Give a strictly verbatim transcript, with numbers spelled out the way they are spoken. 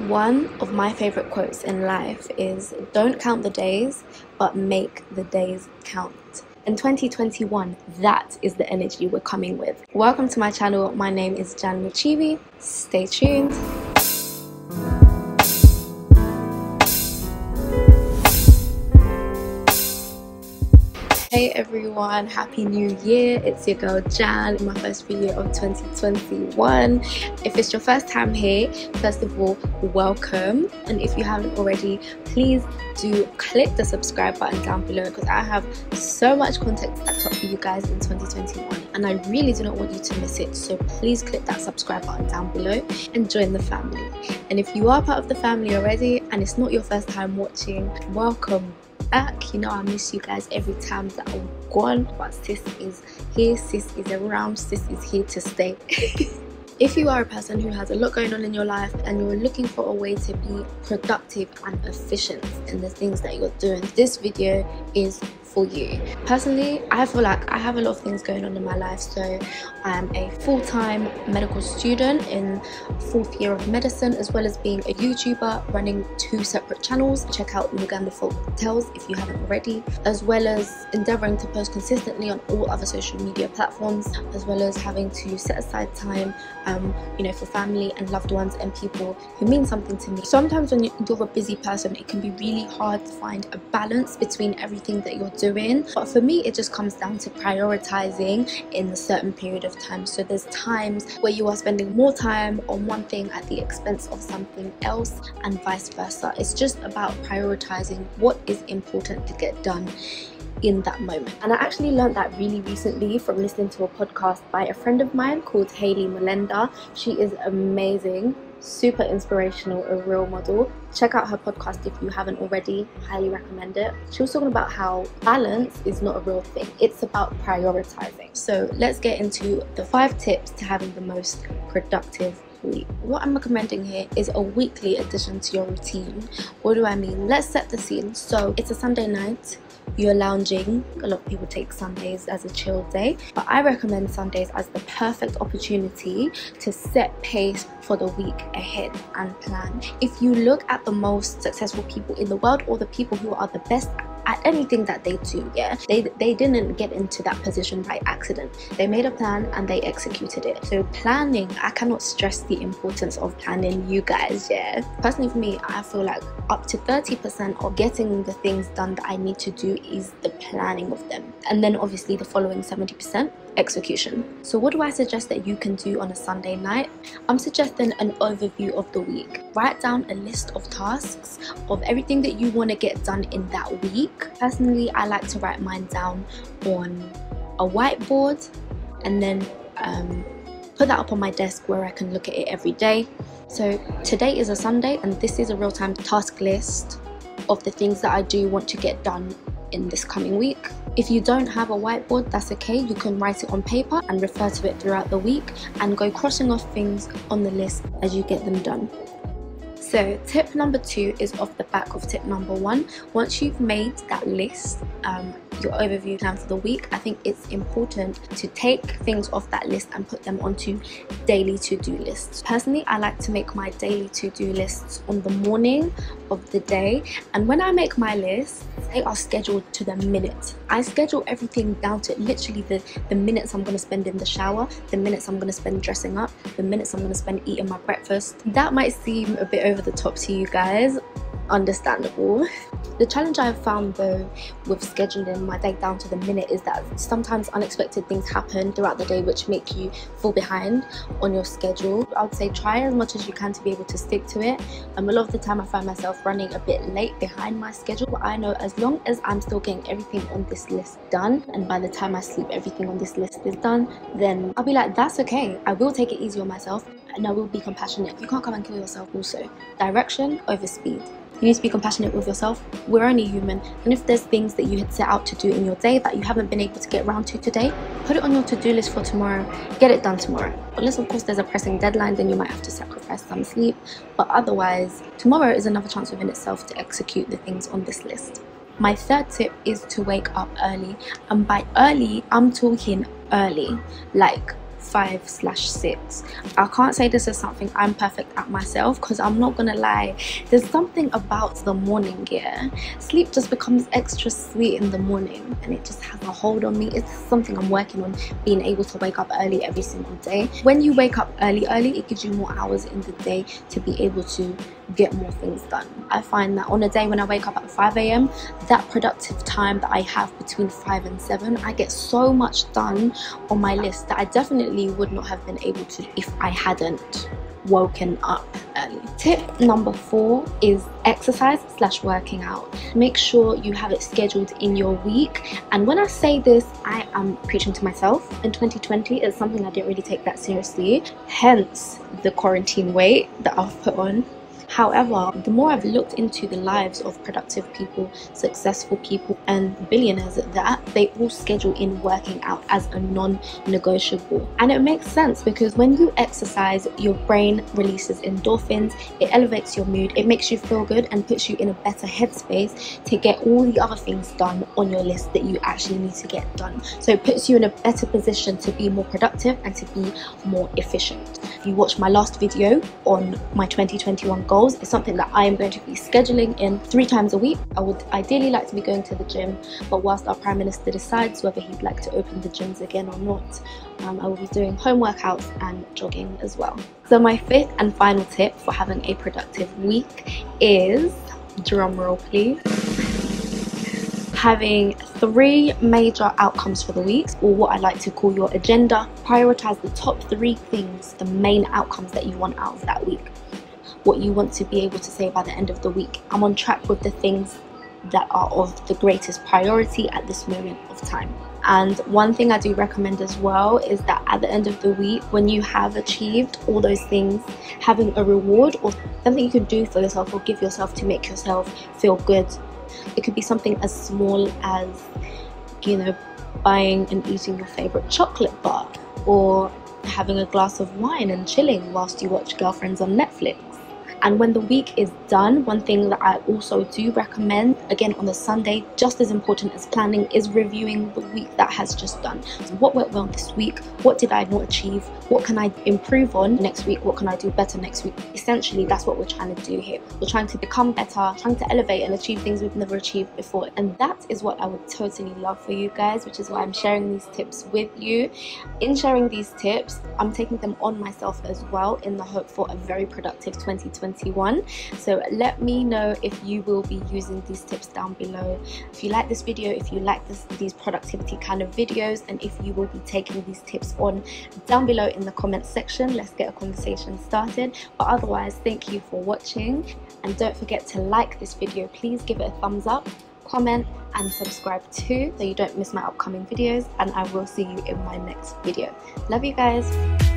One of my favorite quotes in life is, don't count the days, but make the days count. In twenty twenty-one, that is the energy we're coming with. Welcome to my channel. My name is Jan Mukiibi. Stay tuned. Hey everyone, happy new year. It's your girl Jan in my first video of twenty twenty-one. If it's your first time here, first of all, welcome, and if you haven't already, please do click the subscribe button down below, because I have so much content that's up for you guys in twenty twenty-one and I really do not want you to miss it. So please click that subscribe button down below and join the family. And if you are part of the family already and it's not your first time watching, welcome back. You know I miss you guys every time that I'm gone, but sis is here, sis is around, sis is here to stay. If you are a person who has a lot going on in your life and you're looking for a way to be productive and efficient in the things that you're doing, this video is for you. Personally, I feel like I have a lot of things going on in my life. So I'm a full-time medical student in fourth year of medicine, as well as being a YouTuber running two separate channels. Check out Uganda Folk Tales if you haven't already, as well as endeavouring to post consistently on all other social media platforms, as well as having to set aside time Um, you know, for family and loved ones and people who mean something to me. Sometimes when you're a busy person, it can be really hard to find a balance between everything that you're doing. But for me, it just comes down to prioritizing in a certain period of time. So there's times where you are spending more time on one thing at the expense of something else, and vice versa. It's just about prioritizing what is important to get done in that moment. And I actually learned that really recently from listening to a podcast by a friend of mine called Hayley Melenda. She is amazing, super inspirational, a real model. Check out her podcast if you haven't already, highly recommend it. She was talking about how balance is not a real thing, it's about prioritizing. So let's get into the five tips to having the most productive week. What I'm recommending here is a weekly addition to your routine. What do I mean? Let's set the scene. So it's a Sunday night, you're lounging. A lot of people take Sundays as a chill day, but I recommend Sundays as the perfect opportunity to set pace for the week ahead and plan. If you look at the most successful people in the world, or the people who are the best at anything that they do, yeah, they, they didn't get into that position by accident. They made a plan and they executed it. So planning, I cannot stress the importance of planning, you guys, yeah. Personally for me, I feel like up to thirty percent of getting the things done that I need to do is the planning of them. And then obviously the following seventy percent, execution. So what do I suggest that you can do on a Sunday night? I'm suggesting an overview of the week. Write down a list of tasks of everything that you want to get done in that week. Personally, I like to write mine down on a whiteboard and then um, put that up on my desk where I can look at it every day. So today is a Sunday and this is a real-time task list of the things that I do want to get done in this coming week. If you don't have a whiteboard, that's okay. You can write it on paper and refer to it throughout the week and go crossing off things on the list as you get them done. So tip number two is off the back of tip number one. Once you've made that list, um, your overview plan for the week, I think it's important to take things off that list and put them onto daily to-do lists. Personally, I like to make my daily to-do lists on the morning of the day, and when I make my list, they are scheduled to the minute. I schedule everything down to literally the, the minutes I'm going to spend in the shower, the minutes I'm going to spend dressing up, the minutes I'm going to spend eating my breakfast. That might seem a bit over the top to you guys, understandable. The challenge I've found though with scheduling my day down to the minute is that sometimes unexpected things happen throughout the day which make you fall behind on your schedule. I would say try as much as you can to be able to stick to it. Um, a lot of the time I find myself running a bit late behind my schedule, but I know as long as I'm still getting everything on this list done, and by the time I sleep everything on this list is done, then I'll be like, that's okay, I will take it easy on myself and I will be compassionate. You can't come and kill yourself also. Direction over speed. You need to be compassionate with yourself. We're only human, and if there's things that you had set out to do in your day that you haven't been able to get around to today, put it on your to-do list for tomorrow, get it done tomorrow. Unless of course there's a pressing deadline, then you might have to sacrifice some sleep, but otherwise tomorrow is another chance within itself to execute the things on this list. My third tip is to wake up early, and by early I'm talking early, like five slash six. I can't say this is something I'm perfect at myself, because I'm not gonna lie, there's something about the morning. Yeah, sleep just becomes extra sweet in the morning, and it just has a hold on me. It's something I'm working on, being able to wake up early every single day. When you wake up early early, it gives you more hours in the day to be able to get more things done. I find that on a day when I wake up at five A M, that productive time that I have between five and seven, I get so much done on my list that I definitely would not have been able to if I hadn't woken up early. Tip number four is exercise slash working out. Make sure you have it scheduled in your week. And when I say this, I am preaching to myself. In twenty twenty, it's something I didn't really take that seriously, hence the quarantine weight that I've put on. However, the more I've looked into the lives of productive people, successful people, and billionaires at that, they all schedule in working out as a non-negotiable. And it makes sense, because when you exercise, your brain releases endorphins, it elevates your mood, it makes you feel good and puts you in a better headspace to get all the other things done on your list that you actually need to get done. So it puts you in a better position to be more productive and to be more efficient. If you watched my last video on my twenty twenty-one goals, is something that I am going to be scheduling in three times a week. I would ideally like to be going to the gym, but whilst our Prime Minister decides whether he'd like to open the gyms again or not, um, I will be doing home workouts and jogging as well. So my fifth and final tip for having a productive week is, drum roll please, having three major outcomes for the week, or what I like to call your agenda. Prioritize the top three things, the main outcomes that you want out of that week. What you want to be able to say by the end of the week: I'm on track with the things that are of the greatest priority at this moment of time. And one thing I do recommend as well is that at the end of the week, when you have achieved all those things, having a reward or something you can do for yourself or give yourself to make yourself feel good. It could be something as small as, you know, buying and eating your favorite chocolate bar, or having a glass of wine and chilling whilst you watch Girlfriends on Netflix. And when the week is done, one thing that I also do recommend, again on the Sunday, just as important as planning, is reviewing the week that has just done. So what went well this week? What did I not achieve? What can I improve on next week? What can I do better next week? Essentially, that's what we're trying to do here. We're trying to become better, trying to elevate and achieve things we've never achieved before. And that is what I would totally love for you guys, which is why I'm sharing these tips with you. In sharing these tips, I'm taking them on myself as well, in the hope for a very productive twenty twenty-one. So let me know if you will be using these tips down below. If you like this video, if you like this, these productivity kind of videos, and if you will be taking these tips on, down below in the comments section. Let's get a conversation started. But otherwise, thank you for watching, and don't forget to like this video. Please give it a thumbs up, comment and subscribe too, so you don't miss my upcoming videos, and I will see you in my next video. Love you guys.